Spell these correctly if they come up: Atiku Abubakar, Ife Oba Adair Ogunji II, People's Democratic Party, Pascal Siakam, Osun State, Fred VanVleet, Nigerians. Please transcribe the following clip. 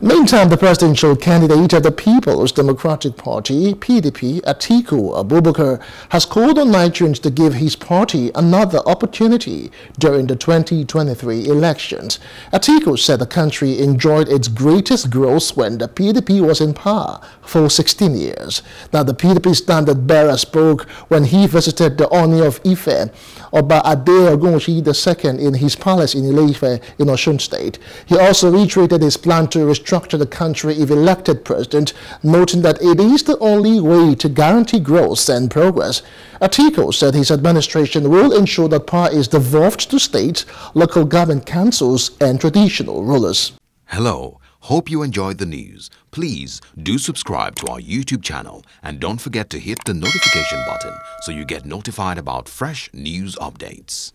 Meantime, the presidential candidate of the People's Democratic Party, PDP, Atiku Abubakar, has called on Nigerians to give his party another opportunity during the 2023 elections. Atiku said the country enjoyed its greatest growth when the PDP was in power for 16 years. Now, the PDP standard bearer spoke when he visited the honor of Ife Oba Adair Ogunji II in his palace in Ife in Osun State. He also reiterated his plan to restructure the country if elected president, noting that it is the only way to guarantee growth and progress. Atiku said his administration will ensure that power is devolved to states, local government councils and traditional rulers. Hello, hope you enjoyed the news. Please do subscribe to our YouTube channel and don't forget to hit the notification button so you get notified about fresh news updates.